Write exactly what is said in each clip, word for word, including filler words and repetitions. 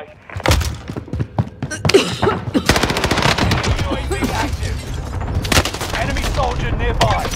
nearby. U A V active. Enemy soldier nearby.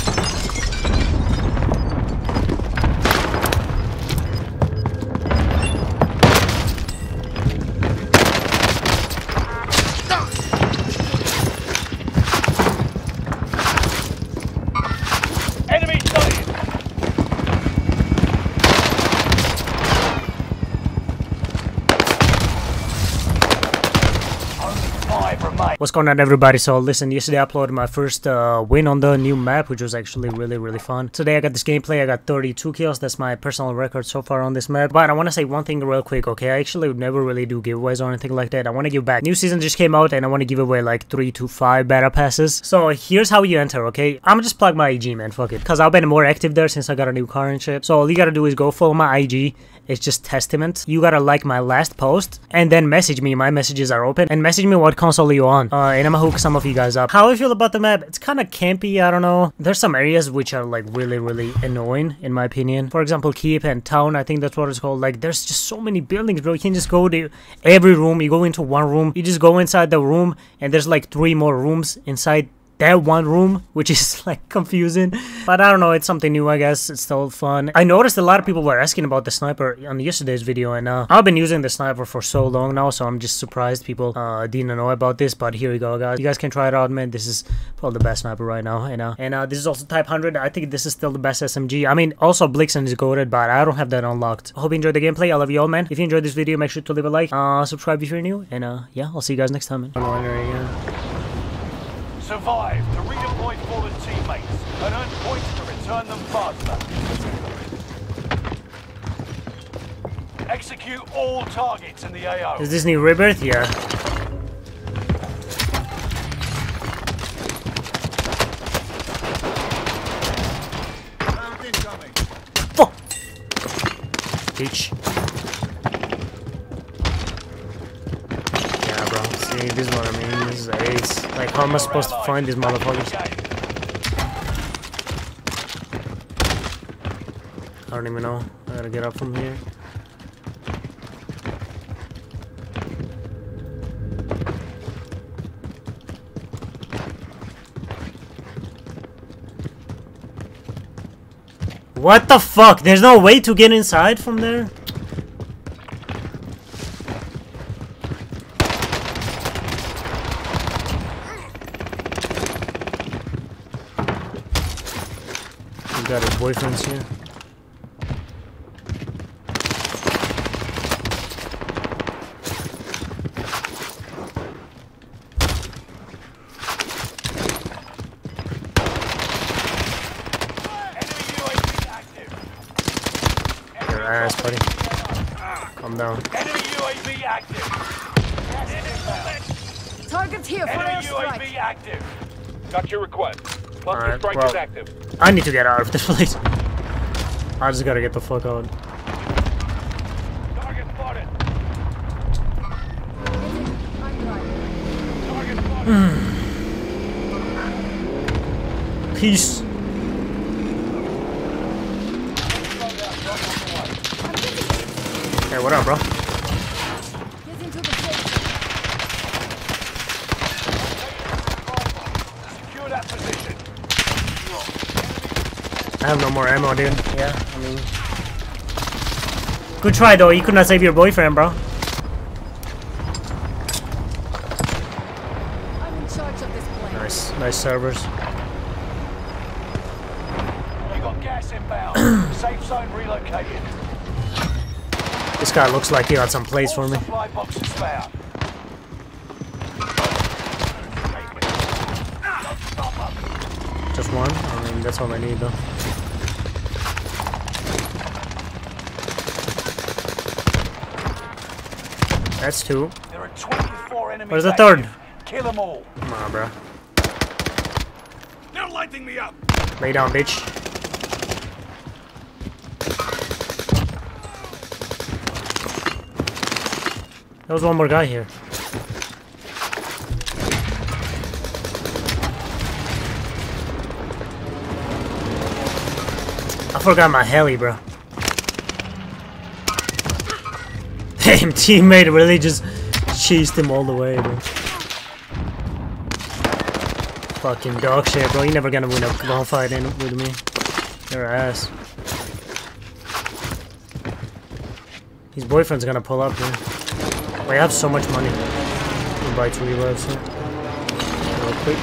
What's going on, everybody? So listen, yesterday I uploaded my first uh, win on the new map, which was actually really really fun. Today I got this gameplay, I got thirty-two kills. That's my personal record so far on this map. But I want to say one thing real quick, okay? I actually would never really do giveaways or anything like that. I want to give back. New season just came out and I want to give away like three to five battle passes. So here's how you enter, okay? I'm just plug my I G, man, fuck it. Because I've been more active there since I got a new car and shit. So all you gotta do is go follow my I G. It's just Testyment. You gotta like my last post and then message me. My messages are open. And message me what console you on. Uh, and I'm gonna hook some of you guys up. How I feel about the map, it's kind of campy, I don't know. There's some areas which are like really, really annoying in my opinion. For example, Keep and Town, I think that's what it's called. Like, there's just so many buildings, bro. You can just go to every room. You go into one room. You just go inside the room and there's like three more rooms inside that one room, which is like confusing. But I don't know, it's something new, I guess. It's still fun. I noticed a lot of people were asking about the sniper on yesterday's video, and uh, I've been using the sniper for so long now, so I'm just surprised people uh, didn't know about this. But here we go, guys. You guys can try it out, man. This is probably the best sniper right now, you know. And uh, this is also Type one hundred. I think this is still the best S M G. I mean, also Blixen is goated, but I don't have that unlocked. Hope you enjoyed the gameplay. I love you all, man. If you enjoyed this video, make sure to leave a like, uh, subscribe if you're new, and uh, yeah, I'll see you guys next time, man. I'm wondering, uh... survive to redeploy fallen teammates and earn points to return them faster. Execute all targets in the A O. Is this new rebirth? Yeah. Fuck! Bitch. Yeah, bro. See, this is what I mean. Ace. Like, how am I supposed to find these motherfuckers? I don't even know. I gotta get up from here. What the fuck? There's no way to get inside from there? Got his boyfriends here. Your ass, buddy. Calm down. Enemy U A V active. Targets here. Enemy U A V active. Got your request. Cluster strike is active. I need to get out of this place. I just gotta get the fuck out. Target spotted. Target spotted. Peace. Hey, what up, bro? Secure that position. I have no more ammo, dude. Yeah, I mean... Good try, though. You could not save your boyfriend, bro. I'm in charge of this plane. Nice. Nice servers. You got gas inbound. Safe zone relocated. This guy looks like he got some plays for me. Supply box is found. Just one? I mean, that's all I need, though. That's two. There are twenty-four enemies. Where's the third? Kill them all. Come on, bro. They're lighting me up. Lay down, bitch. There was one more guy here. I forgot my heli, bro. damn teammate really just cheesed him all the way, bro. Fucking dog shit, bro. You're never gonna win a gunfight in with me. Your ass. His boyfriend's gonna pull up, dude. Wait, I have so much money. He buy two reloads, so. Real quick.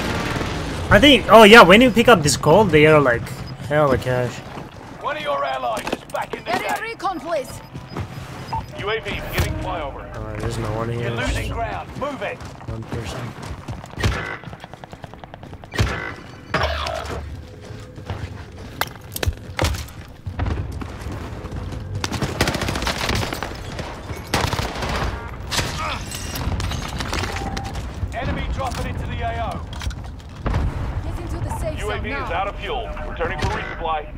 I think. Oh yeah, when you pick up this gold, they are like hella cash. One of your allies is back in the game. Getting recon, please. U A V beginning flyover. Alright, there's no one here. You're losing ground. Move it. One person. U A V is out of fuel. Returning for resupply.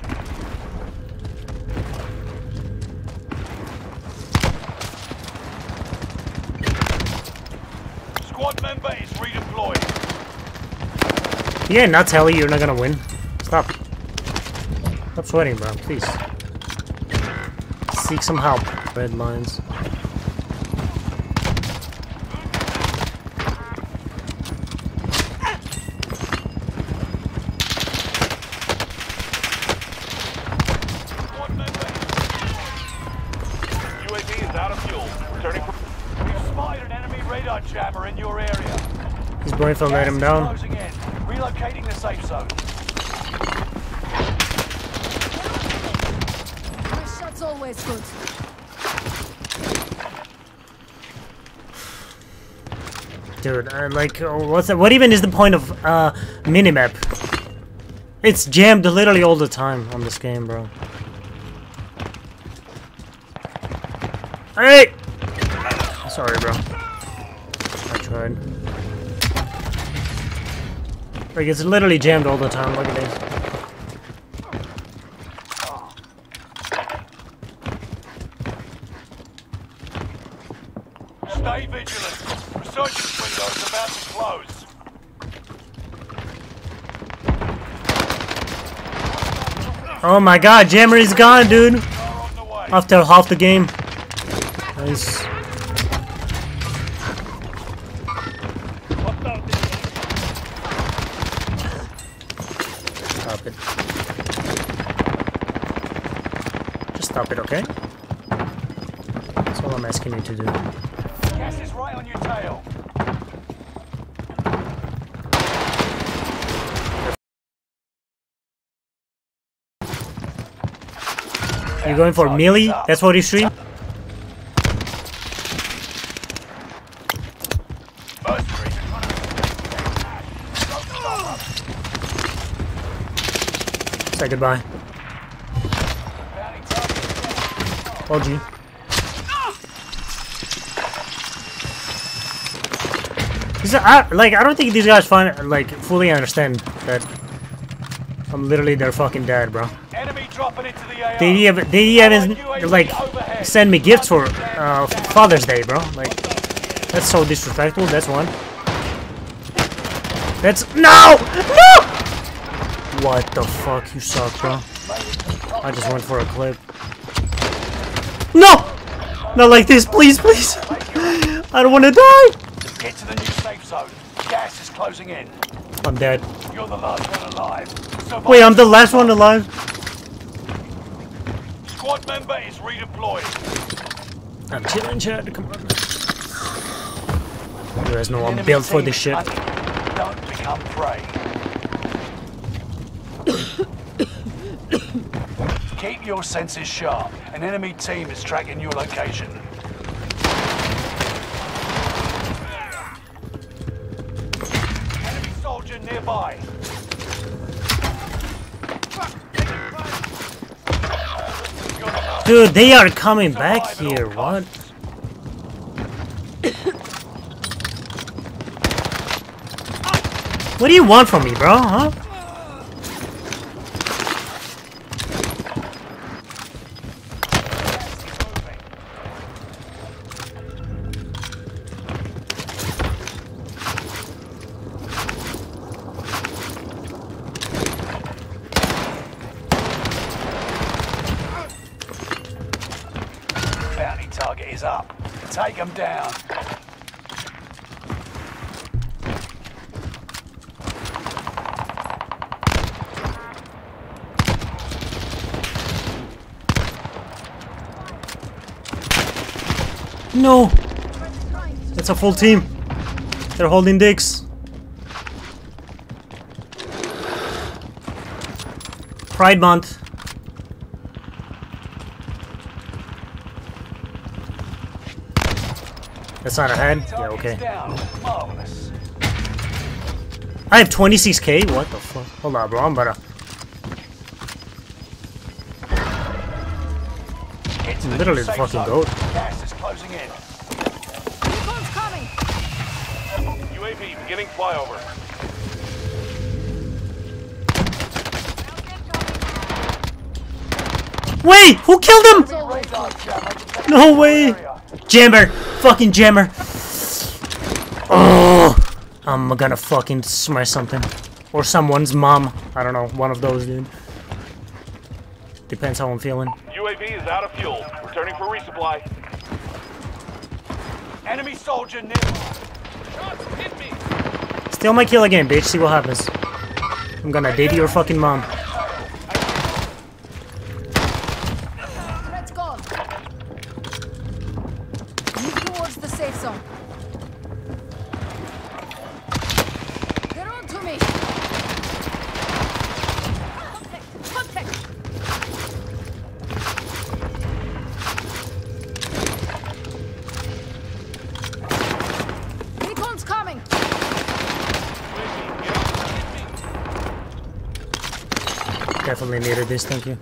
Squad member is redeployed. Yeah, not telling you you're not gonna win. Stop. Stop sweating, bro. Please. Seek some help. Red lines. If I let him down. Relocating the safe zone. My shot's always good. Dude, I'm like, oh, what's that? What even is the point of uh, minimap? It's jammed literally all the time on this game, bro. Hey! Sorry, bro. I tried. Like, it's literally jammed all the time, look at this. Stay vigilant. Resurgence window is about to close. Oh my god, jammer is gone, dude! After half the game. Nice. Stop it, okay? That's all I'm asking you to do. Gas is right on your tail. You're going for melee? That's what you stream? Say goodbye. Oh, gee. These are, I, like, I don't think these guys find, like, fully understand that I'm literally their fucking dad, bro. Enemy dropping into the A O. They even, they even like, send me gifts for uh, Father's Day, bro. Like, that's so disrespectful. That's one. That's no, no. What the fuck? You suck, bro. I just went for a clip. No! Not like this, please, please! I don't want to die! Get to the new safe zone. Gas is closing in. I'm dead. You're the last one alive. Wait, I'm the last one alive? Squad member is redeployed. I'm chilling, Chad. Come on. There is no one built for this shit. Don't become prey. Keep your senses sharp. An enemy team is tracking your location. Enemy soldier nearby. Dude, they are coming back here. What? What do you want from me, bro? Huh? Target is up. them down. No! It's a full team. They're holding dicks. Pride Month. That's not a hand? Yeah, okay. I have twenty-six K? What the fuck? Hold on, bro. I'm about to... I'm literally fucking goat. Closing in. U boats coming. U A V beginning flyover. Wait, who killed him? No way. Jammer, fucking jammer. Oh, I'm gonna fucking smash something, or someone's mom. I don't know, one of those, dude. Depends how I'm feeling. U A V is out of fuel. Returning for resupply. Enemy soldier near. Shots hit me. Steal my kill again, bitch. See what happens. I'm gonna date your fucking mom. Let's go. Move towards the safe zone. They're on to me. Contact. Contact. Definitely needed this, thank you.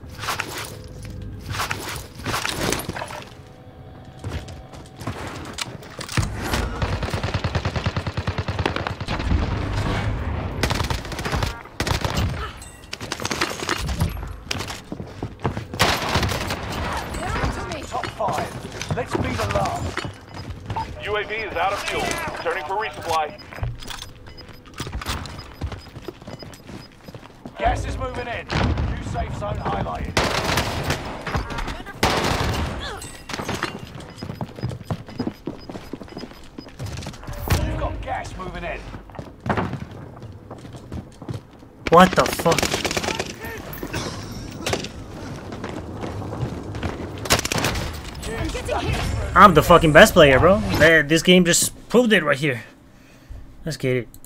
Top five. Let's be the last. U A V is out of fuel. Returning for resupply. Gas is moving in. New safe zone highlighted. You've got gas moving in. What the fuck? I'm the fucking best player, bro. This game just proved it right here. Let's get it.